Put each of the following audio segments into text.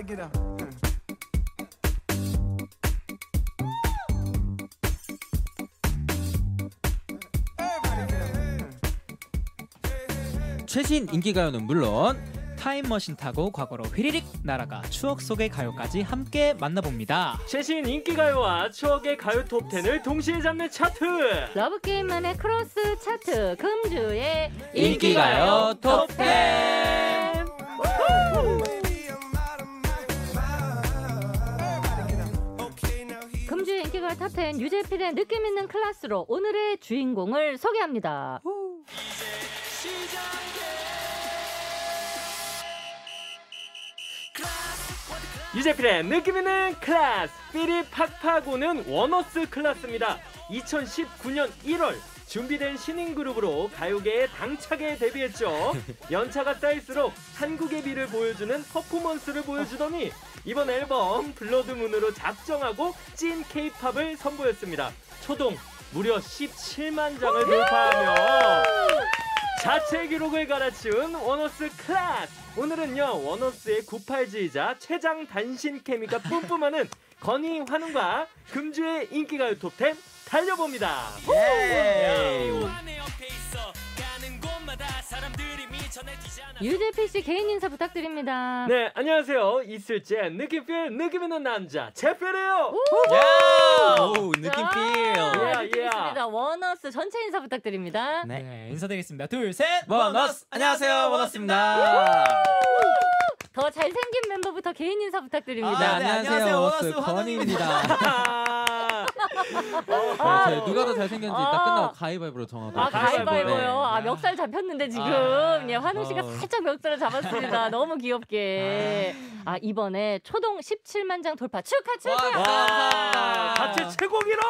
gotta get up. 최신 인기가요는 물론 타임머신 타고 과거로 휘리릭 날아가 추억 속의 가요까지 함께 만나봅니다. 최신 인기가요와 추억의 가요 톱10을 동시에 잡는 차트 러브게임만의 크로스 차트 금주의 인기가요 톱10. 금주의 인기가요 톱10 유재필의 느낌 있는 클래스로 오늘의 주인공을 소개합니다. 유재필의 느낌 있는 클래스! 삐리 팍팍 오는 원어스 클래스입니다. 2019년 1월 준비된 신인그룹으로 가요계에 당차게 데뷔했죠. 연차가 쌓일수록 한국의 미를 보여주는 퍼포먼스를 보여주더니 이번 앨범 블러드문으로 작정하고 찐 케이팝을 선보였습니다. 초동 무려 17만 장을 돌파하며 자체 기록을 갈아치운 원어스 클래스! 오늘은요, 원어스의 98지이자 최장 단신 케미가 뿜뿜하는 건희, 환웅과 금주의 인기가요 톱10 달려봅니다! 유재필 씨 개인 인사 부탁드립니다. 네, 안녕하세요. 이슬재 느낌필 느낌 있는 남자 재필이에요. 오, 느낌필. 예예입니다. 원어스 전체 인사 부탁드립니다. 네, 네 인사드리겠습니다. 둘, 셋, 원어스. 안녕하세요, 원어스입니다. 더 잘생긴 멤버부터 개인 인사 부탁드립니다. 아, 네, 안녕하세요, 원어스 건희입니다. 누가 더 잘생겼는지 딱 끝나고 가위바위보로 정하고. 아, 가위바위보요? 네. 아, 멱살 잡혔는데 지금. 예, 환웅 씨가 살짝 멱살을 잡았습니다. 너무 귀엽게. 아, 이번에 초동 17만 장 돌파 축하! 자체 최고 기록!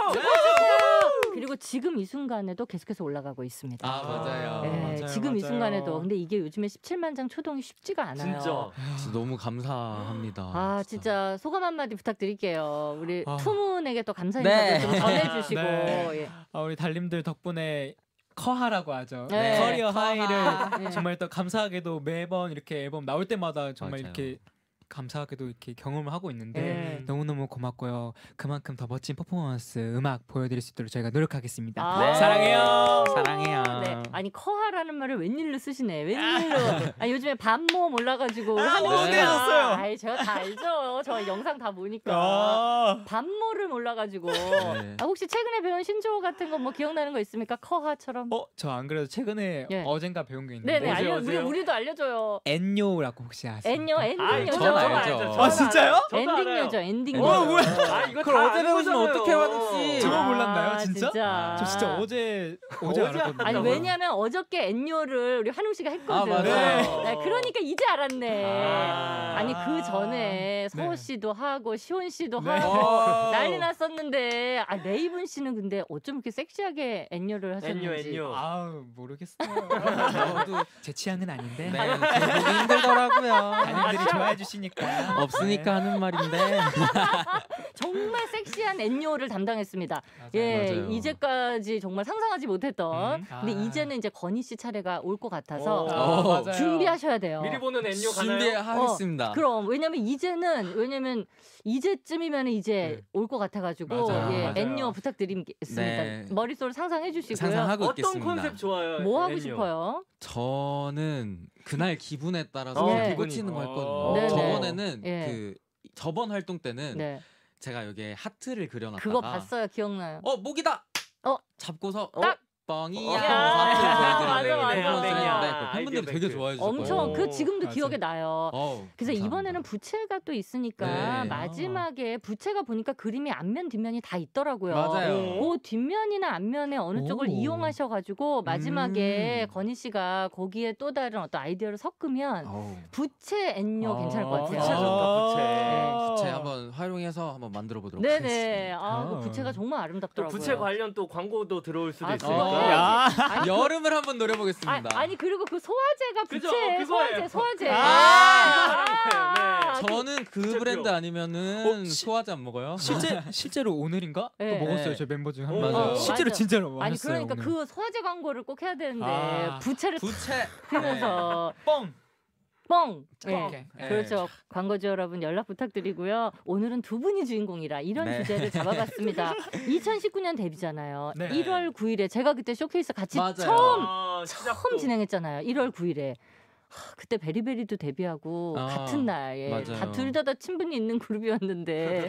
그리고 지금 이 순간에도 계속해서 올라가고 있습니다. 아, 맞아요. 네, 맞아요 지금 맞아요. 이 순간에도. 근데 이게 요즘에 17만 장 초동이 쉽지가 않아요. 진짜. 진짜 너무 감사합니다. 아, 진짜 소감 한마디 부탁드릴게요. 우리 투문에게 또 감사 인사도 네. 좀 전해주시고. 네. 예. 아, 우리 달님들 덕분에 커하라고 하죠. 네. 커리어 하이를 네. 정말 또 감사하게도 매번 이렇게 앨범 나올 때마다 정말 맞아요. 이렇게 감사하게도 이렇게 경험을 하고 있는데 네. 너무너무 고맙고요. 그만큼 더 멋진 퍼포먼스, 음악 보여드릴 수 있도록 저희가 노력하겠습니다. 아 네. 사랑해요. 사랑해요. 네. 아니 커하라는 말을 웬일로 쓰시네. 웬일로. 아, 요즘에 반모음 올라가지고. 반모되셨어요. 아이 제가 다 알죠. 저 영상 다 보니까. 반모를 올라가지고. 네. 아, 혹시 최근에 배운 신조어 같은 거 뭐 기억나는 거 있습니까? 커하처럼. 어? 저 안 그래도 최근에 네. 어젠가 배운 게 있는데. 네네. 어제, 우리도 알려줘요. 엔요라고 혹시 아세요? 엔요. 아, 진짜요? 엔딩요죠, 엔딩요. 어, 뭐야? 아, 이거 그걸 어제 배우시면 어떻게 받을지. 저거 몰랐나요, 진짜? 진짜. 저 진짜 어제 알았거든요. 아니, 왜냐면 어저께 엔요를 우리 환웅 씨가 했거든. 아, 네. 네, 그러니까 이제 알았네. 아니, 그 전에 서호 씨도 네. 하고 시온 씨도 네. 하고 난리 났었는데 아, 레이븐 씨는 근데 어쩜 이렇게 섹시하게 엔요를 하셨는지. 엔요. 아우, 모르겠어요. 저도 제 취향은 아닌데. 네, 보기 힘들더라고요. 다님들이 좋아해 주시니까. 없으니까 하는 말인데 정말 섹시한 엔요를 담당했습니다. 맞아요. 예, 맞아요. 이제까지 정말 상상하지 못했던 근데 이제는 이제 건희 씨 차례가 올 것 같아서 준비하셔야 돼요. 미리 보는 엔요 가나요? 준비하겠습니다. 그럼 왜냐면 이제쯤이면 이제 네. 올 것 같아가지고 예, 엔요 부탁드리겠습니다. 네. 머릿속으로 상상해 주시고요. 상상하고 어떤 있겠습니다. 컨셉 좋아요? 뭐 하고 엔요. 싶어요? 저는 그날 기분에 따라서 꽂히는 거 했거든요. 네, 저번에는 네. 그 저번 활동 때는 네. 제가 여기에 하트를 그려놨다가 그거 봤어요. 기억나요? 어 목이다. 어 잡고서 딱 뻥이야. 하트를 그려드리는 팬분들이 되게 좋아해 주셨어요. 엄청 그 지금도 맞아. 기억에 나요. 그래서 감사합니다. 이번에는 부채가 또 있으니까 네. 마지막에 부채가 보니까 그림이 앞면 뒷면이 다 있더라고요. 맞아요. 그 뒷면이나 앞면에 어느 쪽을 이용하셔가지고 마지막에 건희 씨가 거기에 또 다른 어떤 아이디어를 섞으면 부채 엔요 괜찮을 것 같아요. 부채 좋다. 부채. 네. 부채 한번 활용해서 한번 만들어 보도록 네네. 하겠습니다. 네네. 아, 그 부채가 정말 아름답더라고요. 또 부채 관련 또 광고도 들어올 수도 있으니까. 야. 아니, 여름을 한번 노려보겠습니다. 아니 그리고 그 소화제가 부채 소화제. 아, 네. 저는 그 브랜드 아니면은 소화제 안 먹어요. 실제로 오늘인가? 네. 또 먹었어요. 제 멤버 중에 한 분. 실제로 맞아. 진짜로 먹었어요. 아니 그러니까 오늘. 그 소화제 광고를 꼭 해야 되는데 부채를 탁 하면서 뻥. 뻥! 네. 그렇죠. 광고주 여러분 연락 부탁드리고요. 오늘은 두 분이 주인공이라 이런 네. 주제를 잡아봤습니다. 2019년 데뷔잖아요. 네. 1월 9일에 제가 그때 쇼케이스 같이 맞아요. 처음 진행했잖아요. 1월 9일에. 그때 베리베리도 데뷔하고 같은 날에 둘 다 친분이 있는 그룹이었는데.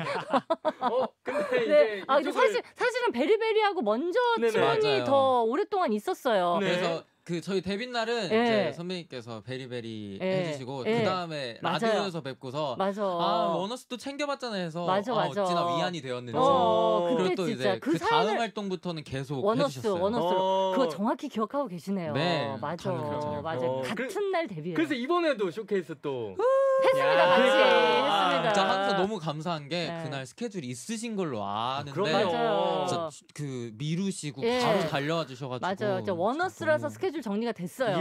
근데 네. 이제 사실은 베리베리하고 먼저 네네. 친분이 맞아요. 더 오랫동안 있었어요. 네. 그래서 그 저희 데뷔 날은 네. 이제 선배님께서 베리베리 네. 해주시고 네. 그 다음에 라디오에서 뵙고서 맞아. 아 원어스도 챙겨봤잖아요 해서 맞아. 어찌나 위안이 되었는지. 그리고 또 이제 그 다음 활동부터는 계속 해주셨어요. 원어스 그거 정확히 기억하고 계시네요. 네, 맞아. 같은 날 데뷔해요. 그래서 이번에도 쇼케이스 또 했습니다. 했습니다. 진짜 항상 너무 감사한 게 네. 그날 스케줄이 있으신 걸로 아는데 진짜 그 미루시고 예. 바로 달려와 주셔가지고 맞아요. 진짜 원어스라서 스케줄 정리가 됐어요.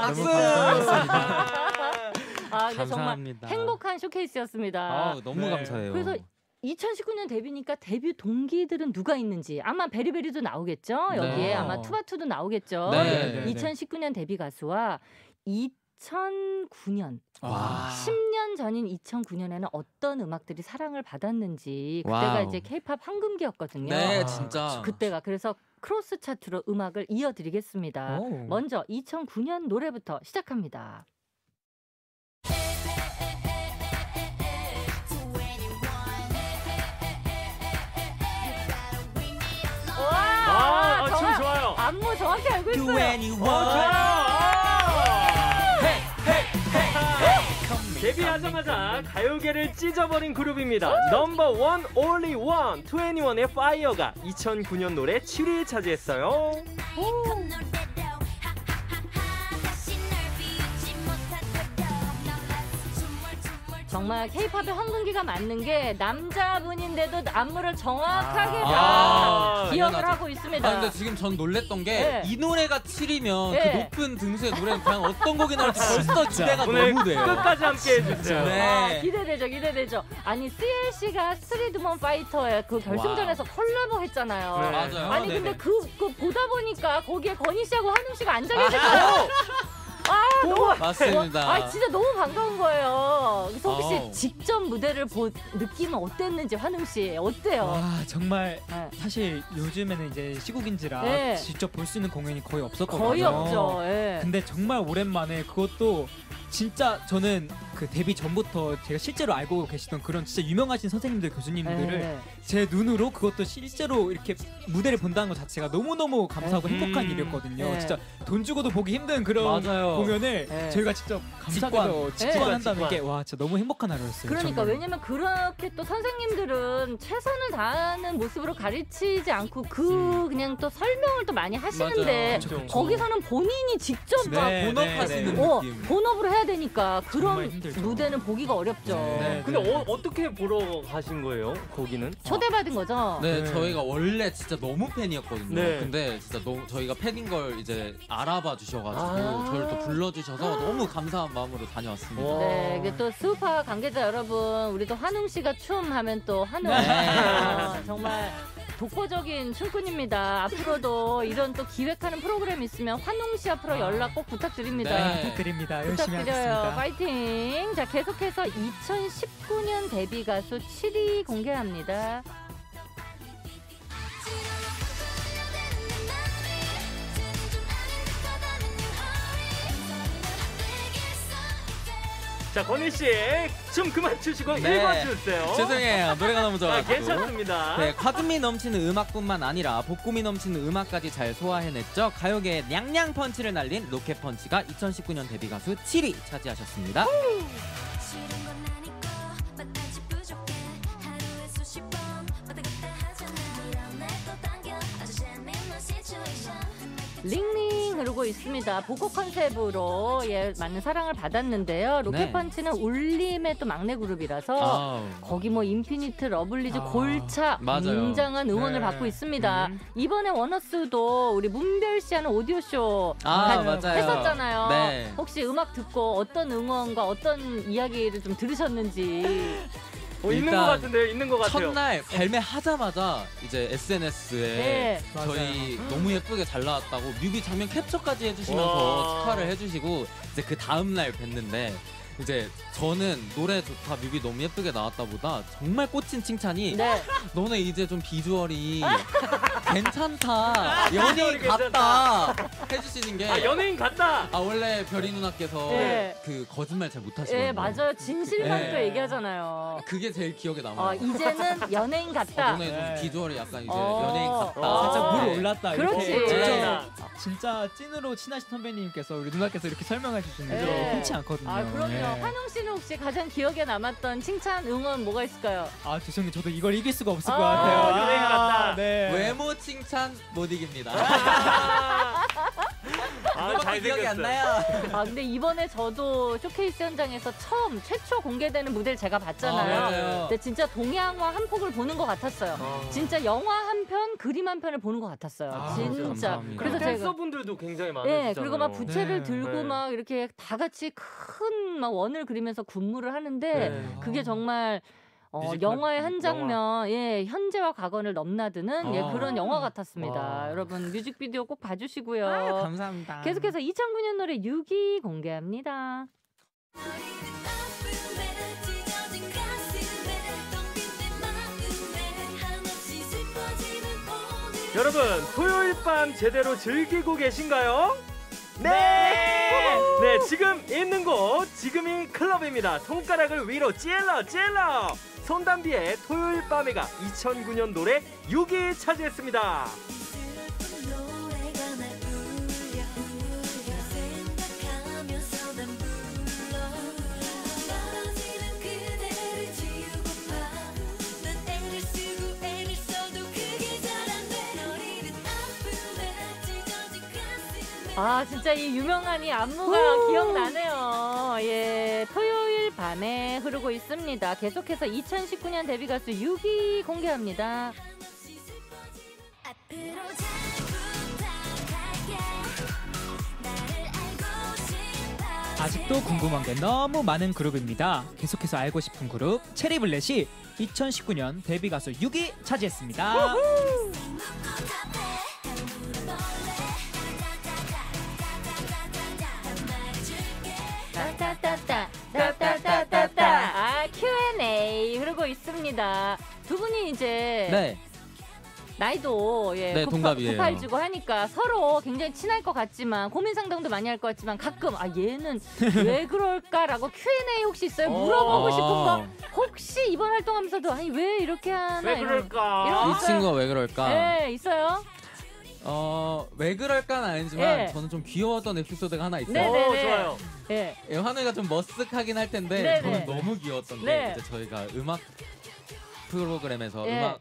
박수! 감사합니다. 정말 행복한 쇼케이스였습니다. 너무 네. 감사해요. 그래서 2019년 데뷔니까 데뷔 동기들은 누가 있는지 아마 베리베리도 나오겠죠. 네. 여기에 아마 투바투도 나오겠죠. 네. 2019년 데뷔 가수와 2009년 10년 전인 2009년에는 어떤 음악들이 사랑을 받았는지 그때가 이제 K-POP 황금기였거든요. 네, 진짜. 그때가 그래서 크로스 차트로 음악을 이어드리겠습니다. 먼저 2009년 노래부터 시작합니다. 춤 좋아요. 안무 정확히 알고 있어요. 데뷔하자마자 가요계를 찢어버린 그룹입니다. 넘버원 올리원 2NE1의 파이어가 2009년 노래 7위에 차지했어요. 정말 K-POP의 황금기가 맞는 게 남자분인데도 안무를 정확하게 다 기억을 당연하죠. 하고 있습니다. 근데 지금 전 놀랬던 게 이 노래가 7이면 그 높은 등수의 노래는 그냥 어떤 곡이 나올지 벌써 기대가 너무 돼요. 끝까지 함께 해주세요. 네. 기대되죠. 아니 CLC가 스트리트먼 파이터의 그 결승전에서 콜라보 했잖아요. 네. 맞아요. 아니 근데 그 보다 보니까 거기에 건희 씨하고 환웅 씨가 앉아 계셨어요. 너무 맞습니다. 진짜 너무 반가운 거예요. 성규 씨 직접 무대를 본 느낌은 어땠는지 환웅 씨 어때요? 정말 사실 요즘에는 이제 시국인지라 직접 볼 수 있는 공연이 거의 없었거든요. 거의 없죠. 근데 정말 오랜만에 그것도 진짜 저는 그 데뷔 전부터 제가 실제로 알고 계시던 그런 진짜 유명하신 선생님들 교수님들을 제 눈으로 그것도 실제로 이렇게 무대를 본다는 것 자체가 너무너무 감사하고 행복한 일이었거든요. 진짜 돈 주고도 보기 힘든 그런 공연을 저희가 직접 감사하고 직관한다는 게 와 진짜 너무 행복한 하루였어요. 그러니까 정말. 왜냐면 그렇게 또 선생님들은 최선을 다하는 모습으로 가르치지 않고 그냥 또 설명을 또 많이 하시는데 그렇죠. 거기서는 본인이 직접 막 본업하시는 느낌. 본업으로 해야 되니까 그런 무대는 보기가 어렵죠. 근데 어떻게 보러 가신 거예요? 거기는? 초대받은 거죠? 네. 저희가 원래 진짜 너무 팬이었거든요. 근데 진짜 너무 저희가 팬인 걸 이제 알아봐 주셔가지고 저를 또 불러주셔서 너무 감사한 마음으로 다녀왔습니다. 또 슈퍼 관계자 여러분, 우리 또 환웅 씨가 춤 하면 또 환웅 정말 독보적인 춤꾼입니다. 앞으로도 이런 또 기획하는 프로그램 있으면 환웅 씨 앞으로 연락 꼭 부탁드립니다. 부탁드립니다. 열심히 하겠습니다. 파이팅! 자, 계속해서 2019년 데뷔 가수 7위 공개합니다. 자, 건희 씨, 춤 그만 추시고 1번 주세요. 죄송해요. 노래가 너무 좋아가지고. 괜찮습니다. 과즙미 넘치는 음악뿐만 아니라 복고미 넘치는 음악까지 잘 소화해냈죠. 가요계에 냥냥 펀치를 날린 로켓펀치가 2019년 데뷔 가수 7위 차지하셨습니다. 링링 흐르고 있습니다. 보컬 컨셉으로 많은 사랑을 받았는데요. 로켓펀치는 울림의 또 막내 그룹이라서 거기 뭐 인피니트, 러블리즈, 골차 굉장한 응원을 받고 있습니다. 이번에 원어스도 우리 문별 씨 하는 오디오쇼 했었잖아요. 혹시 음악 듣고 어떤 응원과 어떤 이야기를 좀 들으셨는지. 있는 것 같은데요? 있는 것 같아요. 첫날 발매하자마자 이제 SNS에 네. 저희 맞아요. 너무 예쁘게 잘 나왔다고 뮤비 장면 캡처까지 해주시면서 축하를 해주시고 이제 그 다음날 뵀는데 이제 저는 노래 좋다, 뮤비 너무 예쁘게 나왔다보다 정말 꽂힌 칭찬이 네. 너네 이제 좀 비주얼이 괜찮다, 연예인 같다 해주시는 게 아, 연예인 같다! 아, 원래 별이 누나께서 네. 그 거짓말 잘 못하시거든요. 네, 맞아요. 진실만 네. 또 얘기하잖아요. 그게 제일 기억에 남아요. 이제는 연예인 같다. 너네 네. 비주얼이 약간 이제 연예인 같다. 살짝 물 올랐다. 그렇지. 이렇게. 네. 진짜 찐으로 친하신 선배님께서 우리 누나께서 이렇게 설명해 주시는 게 네. 흔치 않거든요. 아, 그럼요. 네. 환웅 씨는 혹시 가장 기억에 남았던 칭찬, 응원 뭐가 있을까요? 아, 죄송해요. 저도 이걸 이길 수가 없을 것 같아요. 연예인 같다. 네. 외모 칭찬 못 이깁니다. 아, 잘 기억이 안 나요. 아, 근데 이번에 저도 쇼케이스 현장에서 최초 공개되는 무대를 제가 봤잖아요. 근데 진짜 동양화 한 폭을 보는 것 같았어요. 진짜 영화 한 편, 그림 한 편을 보는 것 같았어요. 진짜. 그래서 댄서분들도 굉장히 많으시잖아요. 네, 그리고 막 부채를 네. 들고 네. 막 이렇게 다 같이 큰 막 원을 그리면서 군무를 하는데 네. 그게 정말 영화의 한 장면, 예, 현재와 과거를 넘나드는 예, 그런 영화 같았습니다. 여러분 뮤직비디오 꼭 봐주시고요. 아, 감사합니다. 계속해서 2009년 노래 6위 공개합니다. 여러분 토요일 밤 제대로 즐기고 계신가요? 네! 네, 지금 있는 곳, 지금이 클럽입니다. 손가락을 위로 찔러! 손담비의 토요일 밤에가 2009년 노래 6위 차지했습니다. 아, 진짜 이 유명한 이 안무가 기억나네요. 예, 토요일 밤에 흐르고 있습니다. 계속해서 2019년 데뷔 가수 6위 공개합니다. 아직도 궁금한 게 너무 많은 그룹입니다. 계속해서 알고 싶은 그룹 체리블렛이 2019년 데뷔 가수 6위 차지했습니다. 아, Q&A 흐르고 있습니다. 두 분이 이제 네. 나이도 예, 네, 동갑이에요. 98주고 하니까 서로 굉장히 친할 것 같지만 고민 상담도 많이 할 것 같지만 가끔 아 얘는 왜 그럴까라고 Q&A 혹시 있어요? 물어보고 싶은 거 혹시 이번 활동하면서도 아니 왜 이렇게 하나 왜 그럴까? 이 친구가 왜 그럴까? 네, 있어요. 왜 그럴까는 아니지만 네. 저는 좀 귀여웠던 에피소드가 하나 있어요. 네, 오, 좋아요. 네. 예, 환우가 좀 머쓱하긴 할 텐데 네, 저는 네. 너무 귀여웠던 게 네. 이제 저희가 음악 프로그램에서 네.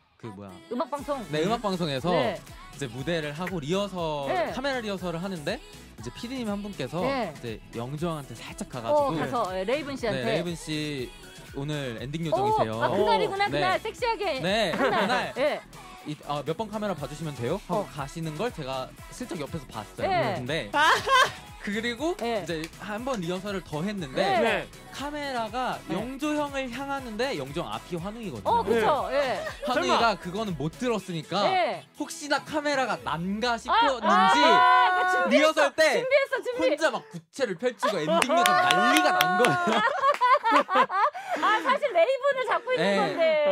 음악 방송. 네, 음악 방송에서 네. 이제 무대를 하고 리허설 네. 카메라 리허설을 하는데 이제 PD님 한 분께서 네. 이제 영주왕한테 살짝 가가지고 가서 레이븐 씨한테 네, 레이븐 씨 오늘 엔딩 요정이세요. 아, 그날이구나. 그날 네. 섹시하게. 네, 그날. 네. 몇 번 카메라 봐주시면 돼요? 하고 가시는 걸 제가 슬쩍 옆에서 봤어요. 네. 근데 그리고 네. 이제 한 번 리허설을 더 했는데 네. 카메라가 네. 영조 형을 향하는데 영조 형 앞이 환웅이거든요. 그쵸. 네. 환웅이가 그거는 못 들었으니까 네. 혹시나 카메라가 난가 싶었는지 리허설 때 준비했어. 혼자 막 부채를 펼치고 엔딩에서 난리가 난 거예요. 아, 사실 레이븐을 잡고 있는 네, 건데.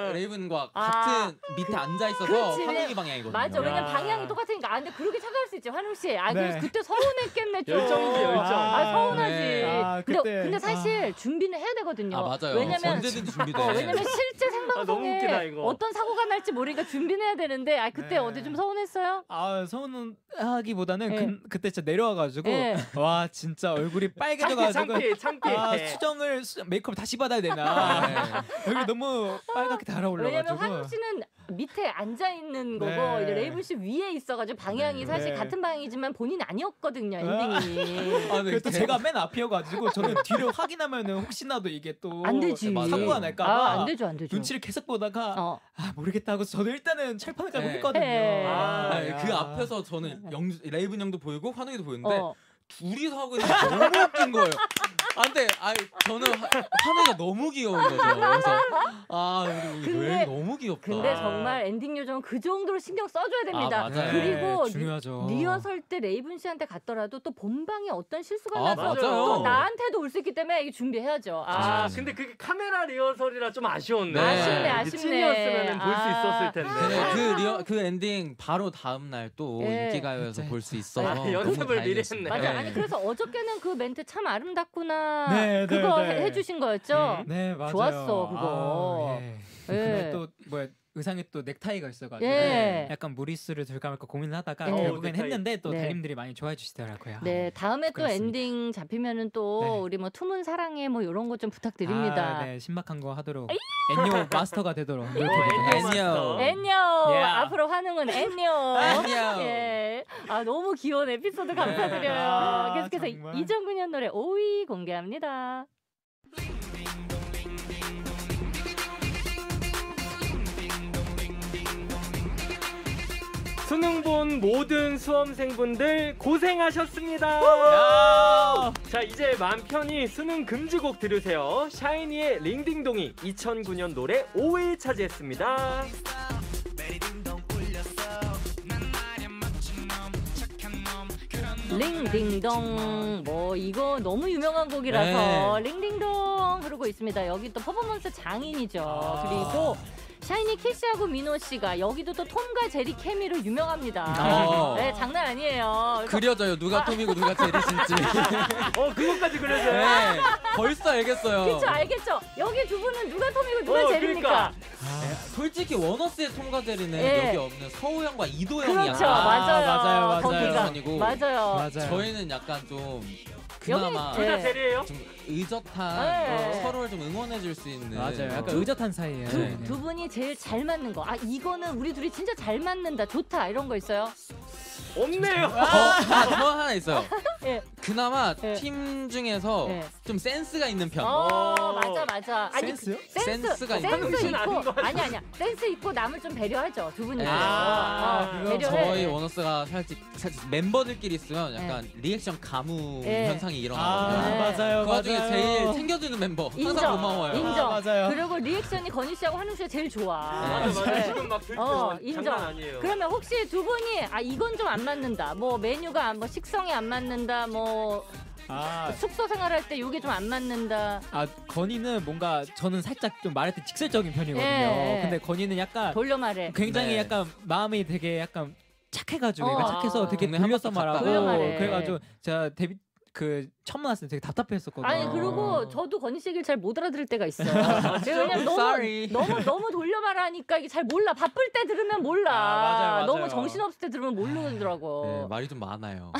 네, 레이븐과 같은 밑에 앉아 있어서 환웅이 방향이거든요. 맞아, 왜냐면 방향이 똑같으니까. 아, 근데 그렇게 찾아올 수 있지, 환웅 씨. 아, 네. 그때 서운했겠네 좀. 열정이지, 열정. 아, 서운하지. 네. 아, 근데 사실 준비는 해야 되거든요. 아, 맞아요. 왜냐면 언제든지 준비돼. 왜냐면 실제 생방송에 어떤 사고가 날지 모르니까 준비는 해야 되는데. 아, 그때 네. 어디 좀 서운했어요? 아, 서운하기보다는 네. 그때 진짜 내려와가지고 네. 와, 진짜 얼굴이 빨개져가지고 창피. 아, 수정을 메이크업 다시 받아야 되나. 네. 여기 너무 빨갛게 달아올라가지고. 왜냐면 환웅 씨는 밑에 앉아있는 거고 네. 이제 레이븐 씨 위에 있어가지고 방향이 네. 사실 네. 같은 방향이지만 본인 아니었거든요. 엔딩이. 아, 네. 그래도 제가 맨 앞이어가지고 저는 뒤로 확인하면은 혹시나도 이게 또 안 되지. 사고가 날까봐 안 되죠. 눈치를 계속 보다가 아, 모르겠다 하고 저도 일단은 철판을 깔고 했거든요. 네. 그 앞에서 저는 레이븐 형도 보이고 환웅이도 보이는데 둘이서 하고 있는 게 너무 웃긴 거예요. 안돼. 아 저는 환우가 너무 귀여운 거죠. 그래서 아 우리 왜 너무 귀엽다. 근데 정말 엔딩 요정은 그 정도로 신경 써줘야 됩니다. 아, 맞아요. 그리고 네, 중요하죠. 리허설 때 레이븐 씨한테 갔더라도 또 본방에 어떤 실수가 나서 또 나한테도 올 수 있기 때문에 이게 준비해야죠. 아 근데 그게 카메라 리허설이라 좀 아쉬웠네. 아쉽네, 아쉽네. 찐이었으면 볼 수 있었을 텐데. 네, 그 엔딩 바로 다음 날 또 예. 인기가요에서 볼 수 있어서 아, 연습을 미리 했네. 맞아. 아니 그래서 어저께는 그 멘트 참 아름답구나. 네, 그거 네, 네. 해주신 거였죠? 네, 맞아요. 좋았어 그거. 아, 예. 예. 또 뭐야? 의상에 또 넥타이가 있어가지고 예. 약간 무리수를 들까말까 고민을 하다가 예. 결국엔 했는데 또 네. 달님들이 많이 좋아해 주시더라고요. 네 다음에 그렇습니다. 또 엔딩 잡히면은 또 네. 우리 뭐 투문 사랑해 뭐 이런 것 좀 부탁드립니다. 아, 네 신박한 거 하도록 엔요 마스터가 되도록. 엔요 앞으로 환웅은 엔요. 예. 아 너무 귀여운 에피소드 감사드려요. 아, 계속해서 이정근현 노래 5위 공개합니다. 수능 본 모든 수험생분들 고생하셨습니다. 자 이제 마음 편히 수능 금지곡 들으세요. 샤이니의 링딩동이 2009년 노래 5위 차지했습니다. 링딩동 뭐 이거 너무 유명한 곡이라서 네. 링딩동 부르고 있습니다. 여기 또 퍼포먼스 장인이죠. 그리고 샤이니 키시하고 민호 씨가 여기도 또 톰과 제리 케미로 유명합니다. 네, 장난 아니에요. 그려져요. 누가 톰이고 누가 제리실지. 그것까지 그려져요. 네, 벌써 알겠어요. 그렇죠, 알겠죠. 여기 두 분은 누가 톰이고 누가 제리입니까? 그러니까. 네, 솔직히 원어스의 톰과 제리는 네. 여기 없는 서우 형과 이도 형이야. 그렇죠, 맞아요. 맞아요. 맞아요. 저희는 약간 좀. 그나마 네. 좀 의젓한 네. 서로를 좀 응원해줄 수 있는 맞아요. 약간 의젓한 사이예요. 두 분이 제일 잘 맞는 거. 아 이거는 우리 둘이 진짜 잘 맞는다. 좋다 이런 거 있어요? 없네요. 저 하나 있어요. 네. 그나마 네. 팀 중에서 네. 좀 센스가 있는 편. 맞아. 아니, 센스요? 센스 있고. 아니야. 센스 있고 남을 좀 배려하죠. 두 분이. 저희 원어스가 살짝 멤버들끼리 있으면 약간 네. 리액션 가뭄 네. 현상이 일어나거든요. 맞아요. 그 와중에 제일 챙겨주는 멤버. 항상 인정, 고마워요. 인정. 맞아요. 그리고 리액션이 건희 씨하고 환웅 씨가 제일 좋아. 맞아요. 지금 막 들뜨는 장난 아니에요. 그러면 혹시 두 분이 아 이건 좀 안 맞는다. 뭐 메뉴가 뭐 식성이 안 맞는다. 뭐 숙소 생활할 때 이게 좀 안 맞는다. 아 건희는 뭔가 저는 살짝 좀 말할 때 직설적인 편이거든요. 예. 근데 건희는 약간 돌려 말해. 굉장히 네. 약간 마음이 되게 약간 착해가지고 착해서 되게 돌려서 말하고 그래가지고 제가 데뷔 그 처음 만났을 때 되게 답답했었거든요. 아니 그리고 저도 건희 씨 얘기를 잘 못 알아들을 때가 있어요. 왜냐면 너무 돌려 말하니까 이게 잘 몰라. 바쁠 때 들으면 몰라. 맞아요. 너무 정신없을 때 들으면 모르더라고. 네, 말이 좀 많아요.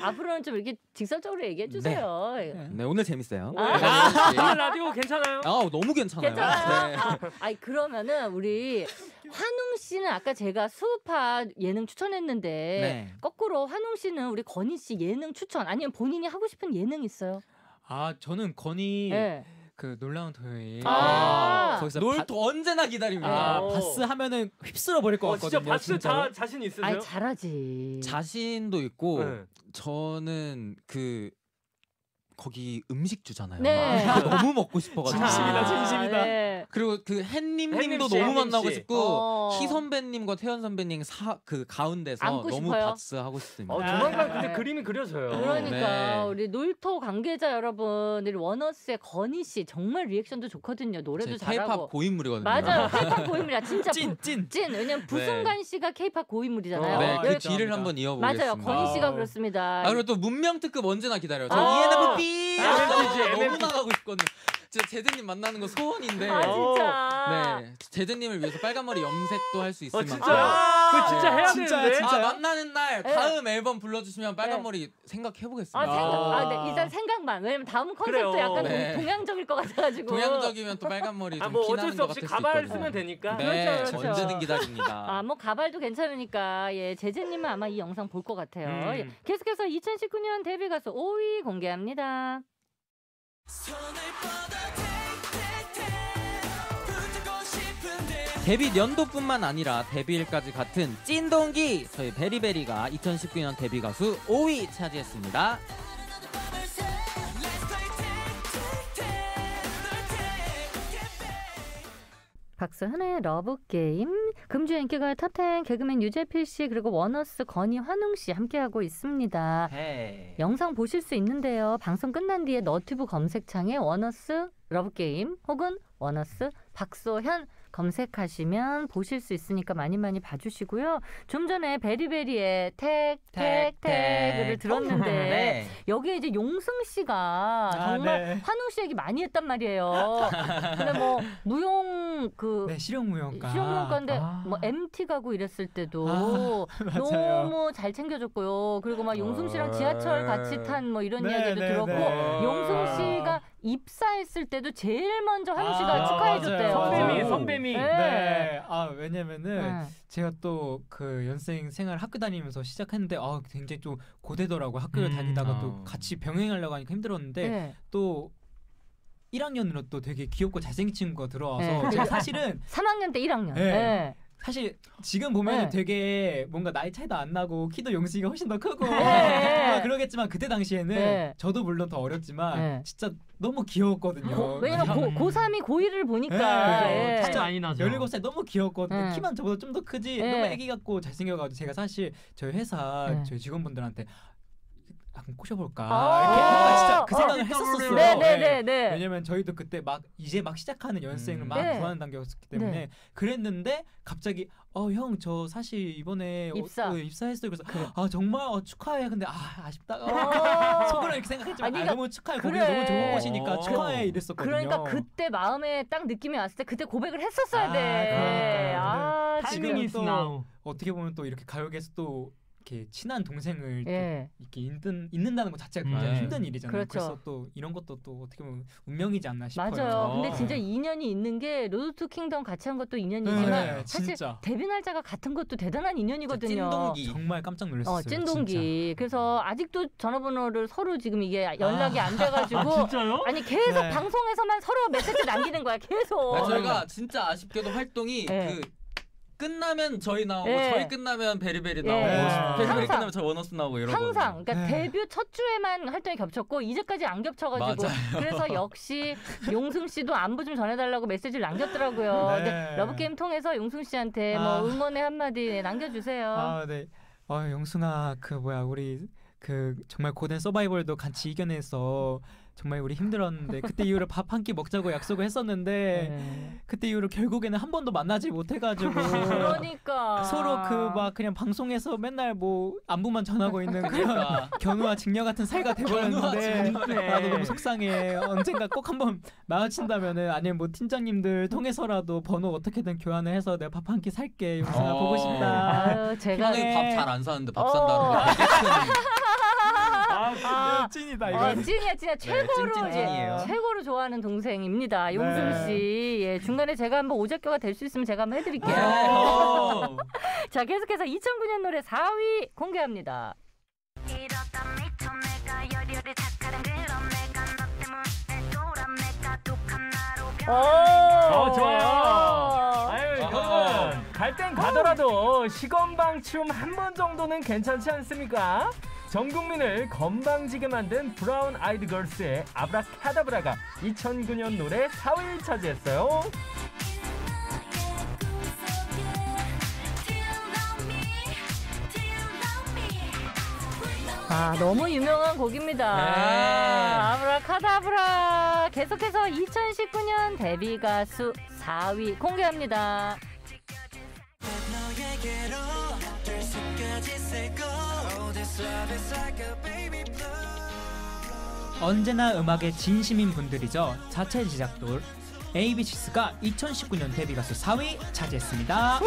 앞으로는 좀 이렇게 직설적으로 얘기해 주세요. 네 오늘 재밌어요. 오늘 라디오 괜찮아요? 너무 괜찮아요. 괜찮아요? 네. 그러면은 우리 환웅 씨는 아까 제가 수우파 예능 추천했는데 네. 거꾸로 환웅 씨는 우리 건희 씨 예능 추천 아니면 본인이 하고 싶은 예능 있어요? 아 저는 건희 네. 그 놀라운 토요일 거기서 언제나 기다립니다. 바스 하면은 휩쓸어 버릴 것 같거든요. 진짜 바스 자신 있으세요? 아니, 잘하지. 자신도 있고 네. 저는 그 거기 음식 주잖아요. 네. 너무 먹고 싶어가지고. 진심이다. 네. 그리고 그 햇님도 너무 만나고 싶고 희 선배님과 태연 선배님 그 가운데서 너무 박스 하고 싶습니다. 조만간 근데 그림이 그려져요. 그러니까 네. 우리 놀토 관계자 여러분, 우리 원어스의 건희 씨 정말 리액션도 좋거든요. 노래도 잘하고. K-팝 고인물이거든요. 맞아요. K-팝 고인물이야. 진짜 찐. 왜냐면 부승관 씨가 K-팝 고인물이잖아요. 네. 그 뒤를 한번 이어보겠습니다. 맞아요. 건희 씨가 그렇습니다. 그리고 또 문명특급 언제나 기다려요. 저 ENFP 너무 나가고 싶거든요. 진짜 제드님 만나는 거 소원인데. 진짜. 네, 제드님을 위해서 빨간 머리 염색도 할 수 있을 만큼. 그 진짜 해야 되는데. 만나는 날 다음 앨범 불러주시면 빨간 머리 생각해보겠습니다. 네, 일단 생각만. 왜냐면 다음 컨셉도 약간 동양적일 것 같아가지고. 동양적이면 또 빨간 머리 좀 피나는 것 같을 수 있거든요. 어쩔 수 없이 가발 쓰면 되니까. 네, 그렇죠. 언제든 기다립니다. 뭐 가발도 괜찮으니까. 제드님은 아마 이 영상 볼 것 같아요. 계속해서 2019년 데뷔 가수 5위 공개합니다. 데뷔 연도뿐만 아니라 데뷔일까지 같은 찐동기 저희 베리베리가 2019년 데뷔 가수 5위 차지했습니다. 박수현의 러브게임. 금주 인기가요 탑10 개그맨 유재필 씨 그리고 원어스 건희 환웅 씨 함께하고 있습니다. Hey. 영상 보실 수 있는데요. 방송 끝난 뒤에 너튜브 검색창에 원어스 러브게임 혹은 원어스 박소현 검색하시면 보실 수 있으니까 많이 많이 봐주시고요. 좀 전에 베리베리의 택택택을 들었는데 네. 여기에 이제 용승 씨가 정말 네. 환웅 씨 얘기 많이 했단 말이에요. 근데 뭐 무용 네, 실용무용가인데 뭐 MT 가고 이랬을 때도 너무 잘 챙겨줬고요. 그리고 막 용승 씨랑 지하철 같이 탄 뭐 이런 이야기도 들었고 용승 씨가 입사했을 때도 제일 먼저 환웅 씨가 축하해줬대요. 선배미. 네. 네. 아 왜냐면은 제가 또 그 연생 생활 학교 다니면서 시작했는데 아 굉장히 좀 고되더라고요. 학교를 다니다가 또 같이 병행하려고 하니까 힘들었는데 네. 또 1학년으로 또 되게 귀엽고 잘생긴 친구가 들어와서 네. 제가 사실은 3학년 때 1학년. 네. 네. 사실 지금 보면 네. 되게 뭔가 나이 차이도 안 나고 키도 용식이가 훨씬 더 크고 네. 그러겠지만 그때 당시에는 네. 저도 물론 더 어렸지만 네. 진짜 너무 귀여웠거든요. 왜냐면 고3이 고1을 보니까 네. 네. 진짜 많이 나죠. 17살 너무 귀여웠거든요. 네. 키만 저보다 좀 더 크지 네. 너무 애기 같고 잘생겨가지고 제가 사실 저희 회사 네. 저희 직원분들한테 약간 꼬셔볼까 이렇게 진짜 그 생각을 했었어요. 네. 왜냐면 저희도 그때 막 이제 막 시작하는 연습생을 막 구하는 단계였기 때문에 그랬는데 갑자기 형 저 사실 이번에 입사했어요. 그래서 아 정말 축하해. 근데 아쉽다. 속으로 이렇게 생각했지만 너무 축하해. 그래. 거기 너무 좋은 곳이니까 축하해 이랬었거든요. 그러니까 그때 마음에 딱 느낌이 왔을 때 그때 고백을 했었어야 돼. 지금은 또 어떻게 보면 또 이렇게 가요계에서 또 이렇게 친한 동생을 이렇게 잊는다는 것 자체가 굉장히 힘든 일이잖아요. 그렇죠. 그래서 또 이런 것도 또 어떻게 보면 운명이지 않나 싶어요. 맞아요. 근데 진짜 인연이 있는 게 로드 투 킹덤 같이 한 것도 인연이지만 사실 진짜. 데뷔 날짜가 같은 것도 대단한 인연이거든요. 찐동기. 정말 깜짝 놀랐어요. 찐동기. 진짜. 그래서 아직도 전화번호를 서로 지금 이게 연락이 안 돼가지고 진짜요? 아니 계속 방송에서만 서로 메시지 남기는 거야. 계속. 저희가 진짜 아쉽게도 활동이 끝나면 저희 나오고 저희 끝나면 베리베리 나오고 베리베리 끝나면 저희 원어스 나오고 이러고 항상 그러니까 데뷔 첫 주에만 활동이 겹쳤고 이제까지 안 겹쳐가지고 그래서 역시 용승 씨도 안부 좀 전해달라고 메시지를 남겼더라고요. 근데 러브게임 통해서 용승 씨한테 뭐 응원의 한마디 남겨주세요. 용승아 우리 정말 고된 서바이벌도 같이 이겨내서 정말 우리 힘들었는데 그때 이후로 밥 한 끼 먹자고 약속을 했었는데 그때 이후로 결국에는 한 번도 만나지 못해가지고 그러니까 서로 그냥 방송에서 맨날 안부만 전하고 있는 그런 견우와 직녀 같은 사이가 돼버렸는데 나도 너무 속상해. 언젠가 꼭 한번 마주친다면은 아니면 팀장님들 통해서라도 번호 어떻게든 교환을 해서 내가 밥 한 끼 살게. 용승아 보고 싶다. 제가 밥 잘 안 사는데 밥 산다는 거. 찐이다. 찐이야. 최고로 좋아하는 동생입니다. 용승 씨. 예, 중간에 제가 한번 오작교가 될 수 있으면 제가 한번 해드릴게요. 자, 계속해서 2009년 노래 4위 공개합니다. 좋아요. 갈 땐 가더라도 시건방 춤 한 번 정도는 괜찮지 않습니까? 전 국민을 건방지게 만든 브라운 아이드 걸스의 아브라카다브라가 2009년 노래 4위를 차지했어요. 아, 너무 유명한 곡입니다. 아브라카다브라. 계속해서 2019년 데뷔 가수 4위 공개합니다. 언제나 음악에 진심인 분들이죠. 자체 제작돌 AB6IX가 2019년 데뷔 가수 4위 차지했습니다.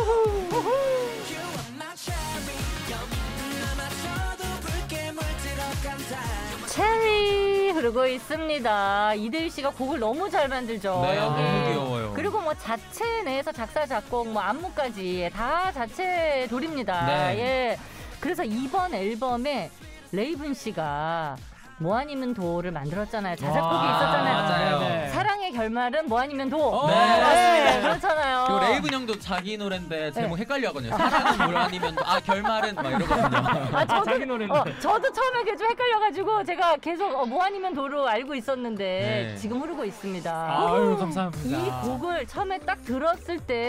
체리 흐르고 있습니다. 이대휘 씨가 곡을 너무 잘 만들죠. 네, 너무 귀여워요. 그리고 자체 내에서 작사, 작곡, 안무까지 다 자체 돌입니다. 네. 예. 그래서 이번 앨범에 레이븐 씨가 뭐아니면 도를 만들었잖아요. 자작곡이 있었잖아요. 맞아요. 네. 사랑의 결말은 뭐아니면 도. 네. 맞습니다. 그렇잖아요. 그리고 레이븐 형도 자기 노래인데 제목 네. 헷갈려 하거든요. 사랑은 뭐아니면 도, 아 결말은 막 이러거든요. 아, 저도, 자기 노래인데. 저도 처음에 계속 헷갈려가지고 제가 계속 뭐아니면 도로 알고 있었는데 네. 지금 흐르고 있습니다. 아유 감사합니다. 이 곡을 처음에 딱 들었을 때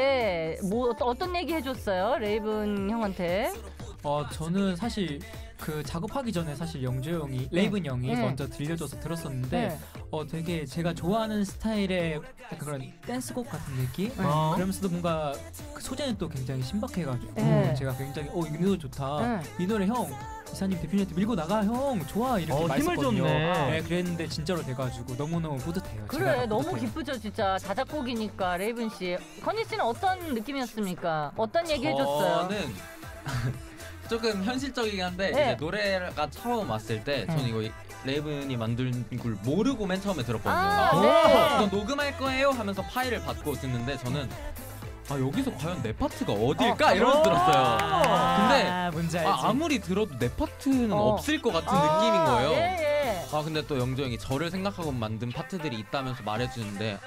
뭐 어떤 얘기 해줬어요? 레이븐 형한테. 저는 사실 그 작업하기 전에 사실 영주 형이 레이븐 네. 형이 네. 먼저 들려줘서 들었었는데 네. 되게 제가 좋아하는 스타일의 그런 댄스곡 같은 느낌? 네. 그러면서도 뭔가 그 소재는 또 굉장히 신박해가지고 네. 제가 굉장히 이 노래 좋다 네. 이 노래 형 이사님 대표님한테 밀고 나가 형 좋아 이렇게 말했거든요. 네, 그랬는데 진짜로 돼가지고 너무너무 뿌듯해요. 그래 너무 뿌듯해요. 기쁘죠 진짜. 자작곡이니까 레이븐 씨. 건희 씨는 어떤 느낌이었습니까? 어떤 얘기 해줬어요? 저는 조금 현실적이긴 한데 네. 이제 노래가 처음 왔을 때 저는 이거 레이븐이 만든 걸 모르고 맨 처음에 들었거든요. 네. 이거 녹음할 거예요 하면서 파일을 받고 듣는데 저는 여기서 과연 내 파트가 어딜까? 이러면서 들었어요. 근데 아무리 들어도 내 파트는 없을 것 같은 느낌인 거예요. 예, 예. 근데 또 영조 형이 저를 생각하고 만든 파트들이 있다면서 말해주는데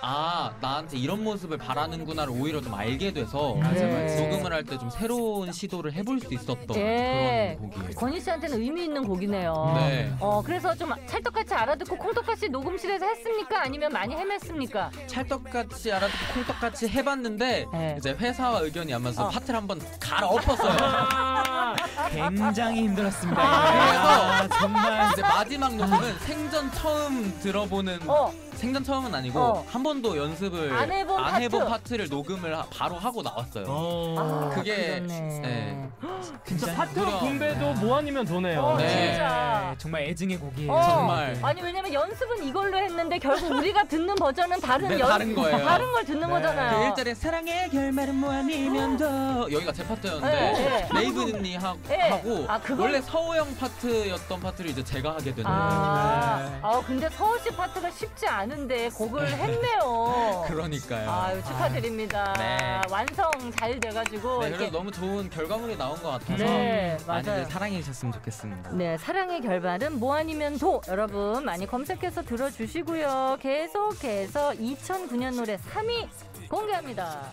나한테 이런 모습을 바라는구나를 오히려 좀 알게 돼서 녹음을 할 때 좀 새로운 시도를 해볼 수 있었던 예. 그런 곡이에요. 건희 씨한테는 의미 있는 곡이네요. 네. 그래서 좀 찰떡같이 알아듣고 콩떡같이 녹음실에서 했습니까? 아니면 많이 헤맸습니까? 찰떡같이 알아듣고 콩떡같이 해봤는데 네. 이제 회사와 의견이 안 맞아서 파트를 한번 갈아엎었어요. 굉장히 힘들었습니다. 그래서 정말 이제 마지막 녹음은 생전 처음 들어보는 생전 처음은 아니고 한 번도 연습을 안 해본 파트를 녹음을 바로 하고 나왔어요. 그게 네. 진짜 파트로 분배도 뭐아니면 도네요. 네. 진짜 정말 애증의 곡이에요. 정말. 아니 왜냐면 연습은 이걸로 했는데 결국 우리가 듣는 버전은 다른 네, 다른 거예요. 다른 걸 듣는 네. 거잖아요. 그 일절에 사랑의 결말은 뭐아니면 도 여기가 제 파트였는데 레이븐이 하고 원래 서호 형 파트였던 파트를 이제 제가 하게 되는. 근데 서호 씨 파트가 쉽지 않아요. 근데 곡을 했네요. 그러니까요. 축하드립니다. 네. 완성 잘 돼가지고. 네, 그래서 너무 좋은 결과물이 나온 것 같아서 네, 많이들 사랑해 주셨으면 좋겠습니다. 네, 사랑의 결말은 뭐아니면 도. 여러분 많이 검색해서 들어주시고요. 계속해서 2009년 노래 3위 공개합니다.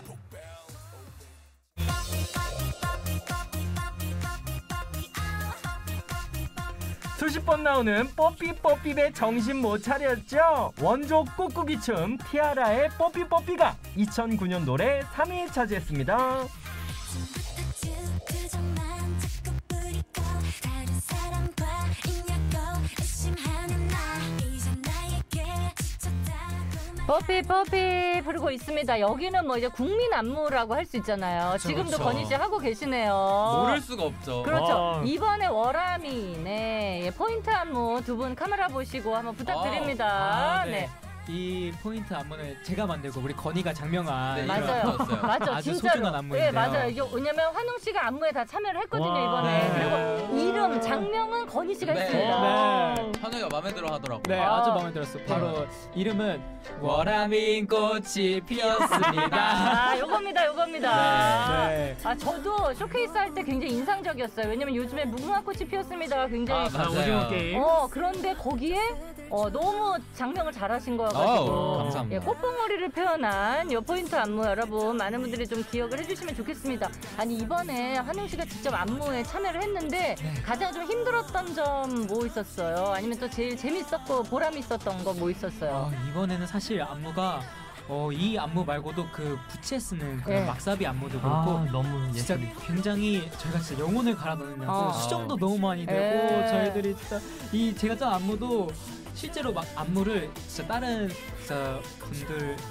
수십 번 나오는 뽀삐뽀삐의 정신 못 차렸죠? 원조 꾹꾹이춤 티아라의 뽀삐뽀삐가 2009년 노래 3위 차지했습니다. 뽀삐 뽀삐 부르고 있습니다. 여기는 뭐 이제 국민 안무라고 할 수 있잖아요. 그렇죠, 지금도 그렇죠. 건희 씨 하고 계시네요. 모를 수가 없죠. 그렇죠. 이번에 월아미네 포인트 안무 두 분 카메라 보시고 한번 부탁드립니다. 네. 이 포인트 안무는 제가 만들고 우리 건희가 장명한 네, 맞아요. 맞죠. 아주 진짜로. 소중한 안무인데요. 네, 맞아요. 이게 왜냐면 환웅 씨가 안무에 다 참여를 했거든요 이번에. 네. 그리고 이름 장명은 건희 씨가 네. 했습니다. 네. 환웅이가 마음에 들어 하더라고요. 네, 아주 마음에 들었어요. 바로 이름은 월아민 꽃이 피었습니다. 요겁니다, 요겁니다. 네. 네. 저도 쇼케이스 할 때 굉장히 인상적이었어요. 왜냐면 요즘에 무궁화 꽃이 피었습니다가 굉장히 오징어 게임. 그런데 거기에 너무 장명을 잘하신 거예요. 감사합니다. 예, 꽃봉오리를 표현한 요 포인트 안무 여러분 많은 분들이 좀 기억을 해주시면 좋겠습니다. 아니 이번에 환웅 씨가 직접 안무에 참여를 했는데 가장 좀 힘들었던 점 뭐 있었어요? 아니면 또 제일 재밌었고 보람이 있었던 거 뭐 있었어요? 이번에는 사실 안무가 이 안무 말고도 그 부채 쓰는 그런 막사비 안무도 그렇고 너무 진짜 굉장히 저희가 진짜 영혼을 갈아 넣느냐고 수정도 너무 많이 되고 저희들이 진짜 이 제가 짠 안무도 실제로 막 안무를 진짜 다른 진짜 분들한테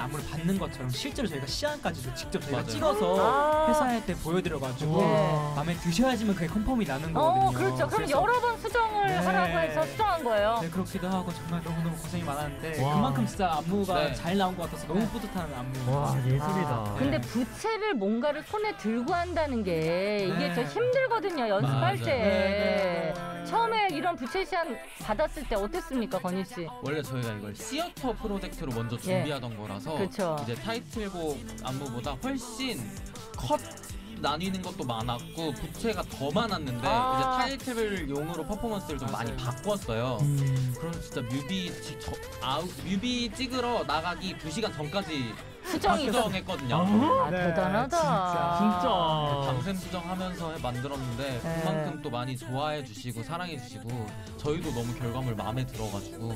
안무를 받는 것처럼 실제로 저희가 시안까지도 직접 저희가 찍어서 회사에 때 보여드려가지고 마음에 드셔야지만 그게 컨펌이 나는 거거든요. 그렇죠. 그럼 여러 번 수정을 하라고 해서 수정한 거예요. 네, 그렇기도 하고 정말 너무너무 고생이 많았는데 그만큼 진짜 안무가 잘 나온 것 같아서 너무 뿌듯한 안무. 와 예술이다. 근데 부채를 뭔가를 손에 들고 한다는 게 이게 저 힘들거든요 연습할 때. 처음에 이런 부채 시안 받았을 때 어땠습니까, 건희 씨? 원래 저희가 이걸 시어터 프로젝트로 먼저 준비하던 거라서 그쵸. 이제 타이틀곡 안무보다 훨씬 컷 나뉘는 것도 많았고 부채가 더 많았는데 이제 타이틀 용으로 퍼포먼스를 좀 많이 바꿨어요. 그럼 진짜 뮤비 찍으러 나가기 2시간 전까지 수정했거든요. 아, 네, 대단하다. 진짜. 밤샘 수정하면서 만들었는데 네. 그만큼 또 많이 좋아해주시고 사랑해주시고 저희도 너무 결과물 마음에 들어가지고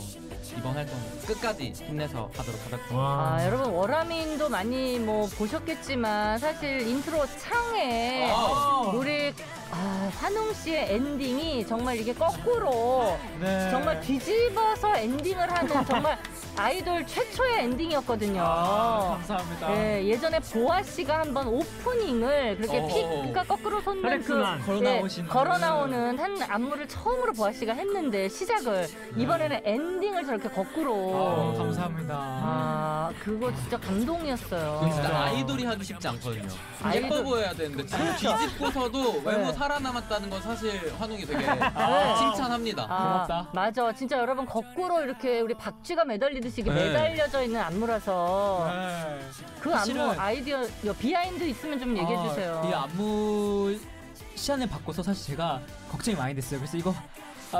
이번 활동 끝까지 힘내서 하도록 하겠습니다. 아, 여러분 월화민도 많이 뭐 보셨겠지만 사실 인트로 창에 노래 환웅 씨의 엔딩이 정말 이게 거꾸로 네. 정말 뒤집어서 엔딩을 하는 정말 아이돌 최초의 엔딩이었거든요. 아, 감사합니다. 예, 예전에 보아 씨가 한번 오프닝을 그렇게 피가 거꾸로 솟는 그 걸어나오는 한 안무를 처음으로 보아 씨가 했는데 시작을 네. 이번에는 엔딩을 저렇게 거꾸로. 아, 감사합니다. 아, 그거 진짜 감동이었어요. 진짜 아이돌이 하기 쉽지 않거든요. 예뻐 보여야 되는데 뒤집고서도 네. 외모 살아남았다는 건 사실 환웅이 되게 칭찬합니다. 고맙다. 맞아. 진짜 여러분 거꾸로 이렇게 우리 박쥐가 매달리듯이 네. 매달려져 있는 안무라서 네. 그 안무 아이디어 비하인드 있으면 좀 얘기해 주세요. 이 안무 시안을 바꿔서 사실 제가 걱정이 많이 됐어요. 그래서 이거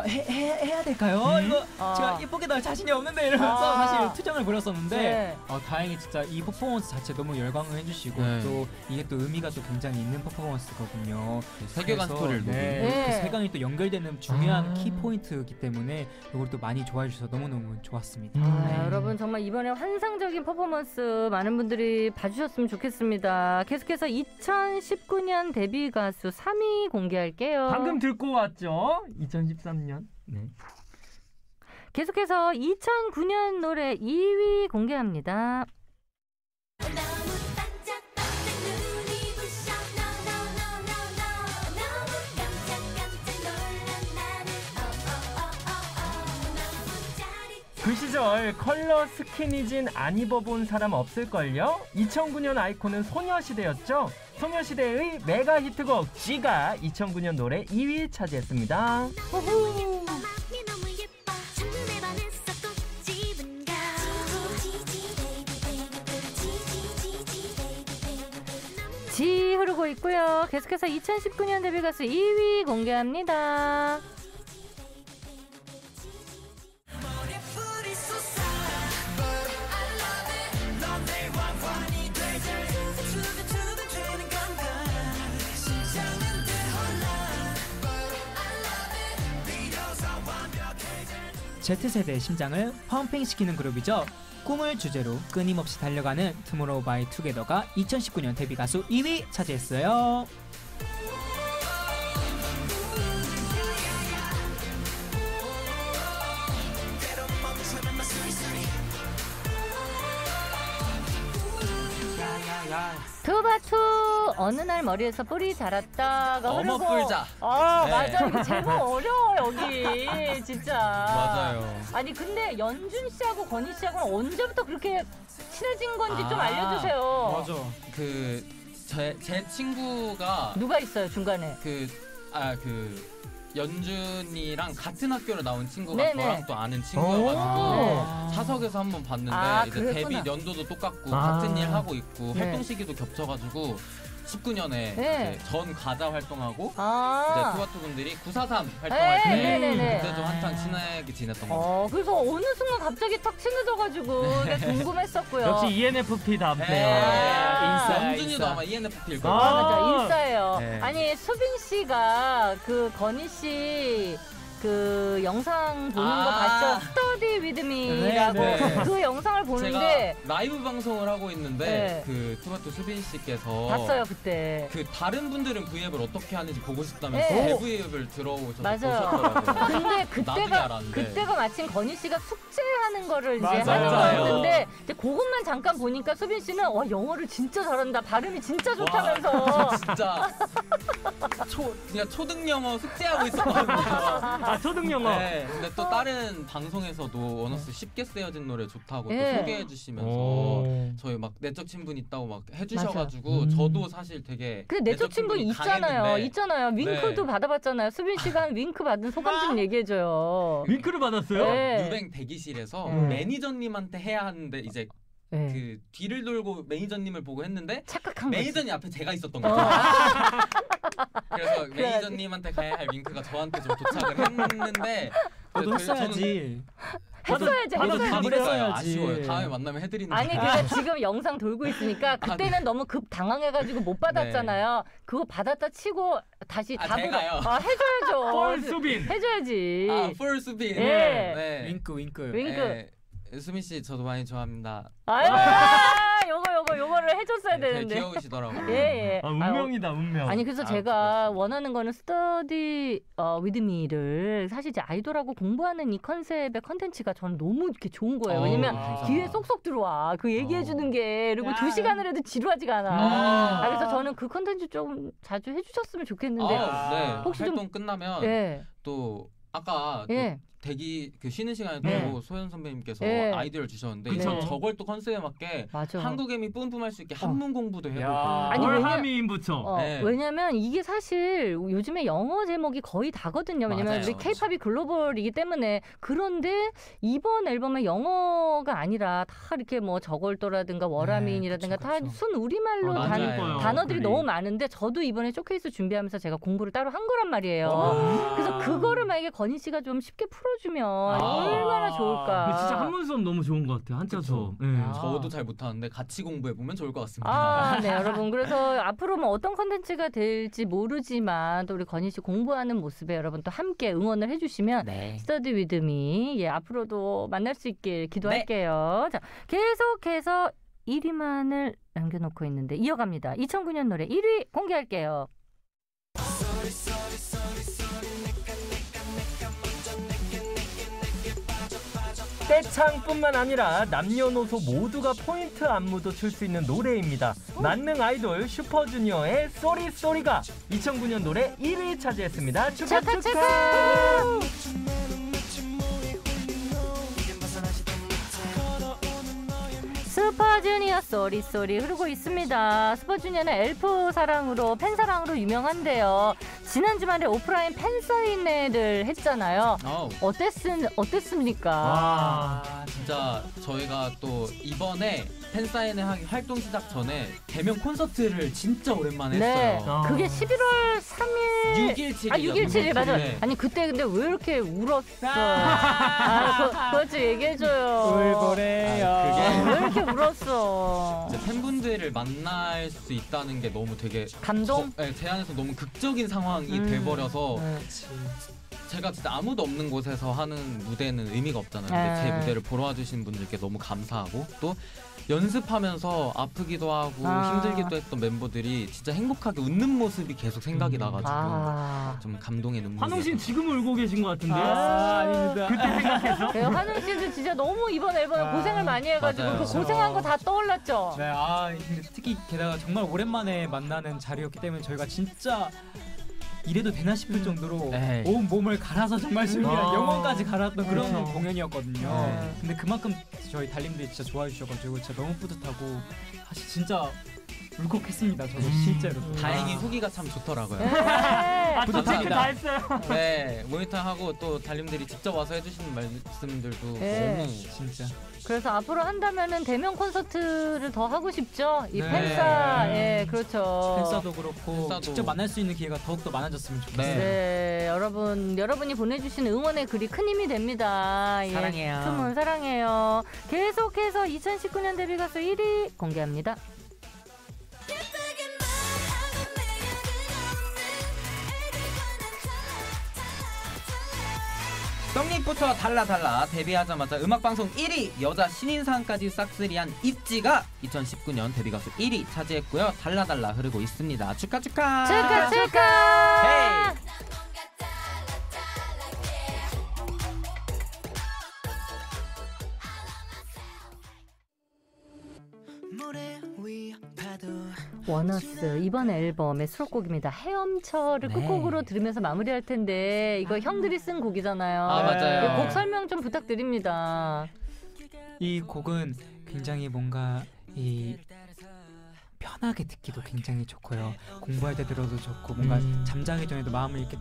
해야 될까요? 이거 제가 예쁘게 나올 자신이 없는데 이러면서 사실 투정을 부렸었는데 네. 다행히 진짜 이 퍼포먼스 자체 너무 열광을 해주시고 네. 또 이게 또 의미가 또 굉장히 있는 퍼포먼스거든요. 세계관 스토리를 네. 세계관이 또 연결되는 중요한 키포인트이기 때문에 이걸 또 많이 좋아해주셔서 너무너무 좋았습니다. 네. 여러분 정말 이번에 환상적인 퍼포먼스 많은 분들이 봐주셨으면 좋겠습니다. 계속해서 2019년 데뷔 가수 3위 공개할게요. 방금 듣고 왔죠? 2013년 네. 계속해서 2009년 노래 2위 공개합니다. 그 시절 컬러 스키니진 안 입어본 사람 없을걸요? 2009년 아이콘은 소녀시대였죠? 소녀시대의 메가 히트곡 G가 2009년 노래 2위 차지했습니다. 호호. G 흐르고 있고요. 계속해서 2019년 데뷔 가수 2위 공개합니다. Z세대의 심장을 펌핑시키는 그룹이죠. 꿈을 주제로 끊임없이 달려가는 투모로우바이투게더가 2019년 데뷔 가수 2위 차지했어요. 투바투 어느 날 머리에서 뿌리 자랐다가 흐르고 뿌리자. 아 네. 맞아. 이거 제목 어려워 여기 진짜. 맞아요. 아니 근데 연준 씨하고 건희 씨하고는 언제부터 그렇게 친해진 건지 좀 알려주세요. 맞아. 그 제 친구가 누가 있어요 중간에? 연준이랑 같은 학교를 나온 친구가 네네. 저랑 또 아는 친구여가지고 사석에서 한번 봤는데 이제 데뷔 연도도 똑같고 같은 일 하고 있고 네. 활동 시기도 겹쳐가지고 19년에 네. 전 가자 활동하고 이제 투바투 분들이 943 활동할 때 그때도 한창 친하게 지냈던 것 같아요. 그래서 어느 순간 갑자기 탁 친해져가지고 네. 궁금했었고요. 역시 ENFP답네요. 연준이도 아마 ENFP일 거예요. 맞아, 인싸예요. 네. 아니 수빈 씨가 그 건희 씨 그 영상 보는 거 봤죠? 스터디 위드미라고 네. 그 영상을 보는데 제가 라이브 방송을 하고 있는데 네. 그 투바투 수빈 씨께서 봤어요 그때. 그 다른 분들은 V앱을 어떻게 하는지 보고 싶다면서 제 V앱을 들어오셔서 보셨더라고요. 근데 그때가 마침 건희 씨가 숙제하는 거를 이제 하는 거였는데 이제 그것만 잠깐 보니까 수빈 씨는 와 영어를 진짜 잘한다, 발음이 진짜 좋다면서. 와, 진짜 그냥 초등 영어 숙제하고 있었거든요. 초등영어. 네, 근데 또 다른 방송에서도 원어스 쉽게 쓰여진 노래 좋다고 또 소개해주시면서 저희 막 내적 친분 있다고 막 해주셔가지고 저도 사실 되게. 근데 내적 친분 있잖아요. 윙크도 받아봤잖아요. 수빈 씨가 한 윙크 받은 소감 좀 얘기해줘요. 윙크를 받았어요? 네. 유뱅 대기실에서 매니저님한테 해야 하는데 이제 네. 그 뒤를 돌고 매니저님을 보고 했는데 착각한 매니저님 거지. 앞에 제가 있었던 거죠. 그래서 매니저님한테 가야 할 윙크가 저한테 좀 도착을 했는데 너도 했어야지. 했어야지. 아쉬워요. 다음에 만나면 해드리는. 아니 근데 지금 영상 돌고 있으니까 그때는 너무 급 당황해가지고 못 받았잖아요. 네. 그거 받았다 치고 다시 답을 해줘야죠. 폴수빈 해줘야지. 아 폴수빈. 네. 네. 네. 윙크 윙크. 윙크. 네. 수빈 씨 저도 많이 좋아합니다. 아유, 요거를 해줬어야 네, 되는데. 귀여우시더라고요. 예, 예. 아, 운명이다 운명. 아니 그래서 제가 그렇습니다. 원하는 거는 Study with me를 사실 이제 아이돌하고 공부하는 이 컨셉의 컨텐츠가 저는 너무 이렇게 좋은 거예요. 왜냐면 귀에 쏙쏙 들어와. 그 얘기해주는 게 그리고 2시간이라도 지루하지가 않아. 그래서 저는 그 컨텐츠 좀 자주 해주셨으면 좋겠는데. 네. 혹시 활동 좀 끝나면 네. 또 아까. 예. 또 대기 그 쉬는 시간에 또 소연 선배님께서 아이디어를 주셨는데 저걸 또 컨셉에 맞게 맞아. 한국애미 뿜뿜할 수 있게 한문 공부도 해보고 아니 월화미인부터 네. 왜냐면 이게 사실 요즘에 영어 제목이 거의 다거든요. 왜냐면 우리 케이팝이 글로벌이기 때문에. 그런데 이번 앨범에 영어가 아니라 다 이렇게 뭐 저걸도라든가 월화미인이라든가 네, 다 순 우리말로 단어들이 너무 많은데 저도 이번에 쇼케이스 준비하면서 제가 공부를 따로 한 거란 말이에요. 그래서 그거를 만약에 건희 씨가 좀 쉽게 풀어주면 얼마나 좋을까. 근데 진짜 한문 수업 너무 좋은 것 같아요. 한자 수업. 네. 저도 잘 못하는데 같이 공부해보면 좋을 것 같습니다. 네 여러분 그래서 앞으로 뭐 어떤 컨텐츠가 될지 모르지만 또 우리 건희 씨 공부하는 모습에 여러분 또 함께 응원을 해주시면 스터디 위드 미 예, 앞으로도 만날 수 있길 기도할게요. 자, 계속해서 1위만을 남겨놓고 있는데 이어갑니다. 2009년 노래 1위 공개할게요. 떼창뿐만 아니라 남녀노소 모두가 포인트 안무도 출 수 있는 노래입니다. 만능 아이돌 슈퍼주니어의 쏘리 쏘리가 2009년 노래 1위 차지했습니다. 축하 축하! 축하. 슈퍼주니어 쏘리 쏘리 흐르고 있습니다. 슈퍼주니어는 엘프 사랑으로 팬 사랑으로 유명한데요. 지난 주말에 오프라인 팬사인회를 했잖아요. 어땠습니까? 와, 진짜 저희가 또 이번에 팬사인회 활동 시작 전에 대면 콘서트를 진짜 오랜만에 했어요. 그게 11월 3일 6일 7일 6일 7일 맞아요. 네. 아니 그때 근데 왜 이렇게 울었어? 그거 좀 얘기해줘요. 울보래요. 그게 왜 이렇게 울었어? 팬분들을 만날 수 있다는 게 너무 되게 감동? 제 안에서 너무 극적인 상황이 돼버려서 그치. 제가 진짜 아무도 없는 곳에서 하는 무대는 의미가 없잖아요. 근데 제 무대를 보러 와주신 분들께 너무 감사하고 또 연습하면서 아프기도 하고 힘들기도 했던 멤버들이 진짜 행복하게 웃는 모습이 계속 생각이 나가지고 좀 감동의 눈물이. 환웅 씨는 지금 울고 계신 것 같은데? 아닙니다. 그때 생각해서? 네, 환웅 씨도 진짜 너무 이번 앨범에 고생을 많이 해가지고 맞아요. 그 고생한 거 다 떠올랐죠? 네, 특히 게다가 정말 오랜만에 만나는 자리였기 때문에 저희가 진짜 이래도 되나 싶을 정도로 온 몸을 갈아서 정말 준비한 영혼까지 갈았던 그런 공연이었거든요. 근데 그만큼 저희 달님들이 진짜 좋아해 주셔가지고 진짜 너무 뿌듯하고 사실 진짜 울컥했습니다. 저도 실제로. 다행히 후기가 참 좋더라고요. 또 체크 다 했어요. 네, 모니터하고 또 달님들이 직접 와서 해주시는 말씀들도 너무 진짜. 그래서 앞으로 한다면은 대면 콘서트를 더 하고 싶죠? 이 팬싸, 예, 그렇죠. 팬싸도 그렇고 직접 만날 수 있는 기회가 더욱더 많아졌으면 좋겠어요. 네, 여러분이 보내주신 응원의 글이 큰 힘이 됩니다. 사랑해요. 투문 사랑해요. 계속해서 2019년 데뷔 가수 1위 공개합니다. 떡잎부터 달라달라 데뷔하자마자 음악방송 1위 여자 신인상까지 싹쓸이한 입지가 2019년 데뷔가수 1위 차지했고요. 달라달라 흐르고 있습니다. 축하 축하 축하 축하. 헤이. 원어스 이번 앨범의 수록곡입니다. 헤엄쳐를 끝곡으로 들으면서 마무리할 텐데 이거 형들이 쓴 곡이잖아요. 맞아요. 곡 설명 좀 부탁드립니다. 이 곡은 굉장히 뭔가 편하게 듣기도 굉장히 좋고요. 공부할 때 들어도 좋고 뭔가 잠자기 전에도 마음을 이렇게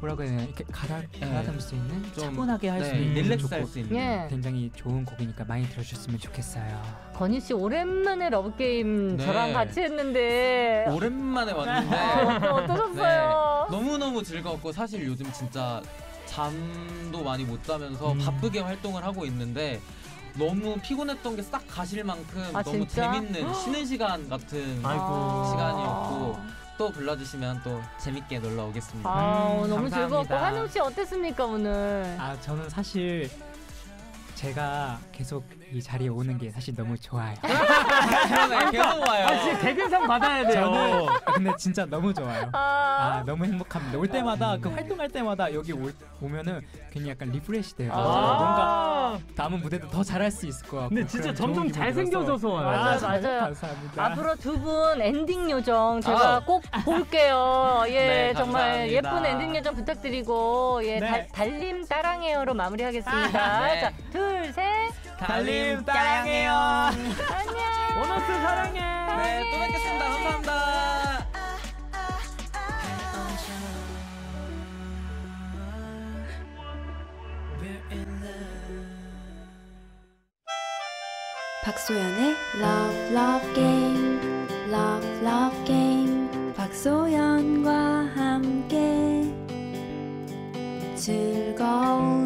뭐라고 해야 되나 이렇게 갈아담을 수 있는 차분하게 할 수 있는 릴렉스할 수 있는 굉장히 좋은 곡이니까 많이 들어주셨으면 좋겠어요. 건희 씨 오랜만에 러브게임 저랑 같이 했는데 오랜만에 왔는데 어떠셨어요? 너무너무 즐거웠고 사실 요즘 진짜 잠도 많이 못 자면서 바쁘게 활동을 하고 있는데 너무 피곤했던 게 싹 가실 만큼 너무 진짜? 재밌는 쉬는 시간 같은 시간이었고 또 불러주시면 또 재밌게 놀러 오겠습니다. 너무 감사합니다. 즐거웠고 환웅 씨 어땠습니까 오늘? 아 저는 사실 제가 계속 이 자리에 오는 게 사실 너무 좋아요. 그러네, 계속 와요. 아, 진짜 개근상 받아야 돼요. 저는 근데 진짜 너무 좋아요. 아 너무 행복합니다. 올 때마다 그 활동할 때마다 여기 오면은 괜히 약간 리프레시 돼요. 뭔가 남은 무대도 더 잘할 수 있을 것 같고. 근데 진짜 점점 잘생겨져서 와요. 맞아요. 감사합니다. 앞으로 두 분 엔딩 요정 제가 꼭 볼게요. 네, 정말 예쁜 엔딩 요정 부탁드리고 달림 따랑해요로 마무리하겠습니다. 자, 둘, 셋. 달림 따랑해요. 안녕. 원어스 사랑해. 네, 또 뵙겠습니다. 감사합니다. 박소연의 Love Love Game, Love Love Game. 박소연과 함께 즐거운.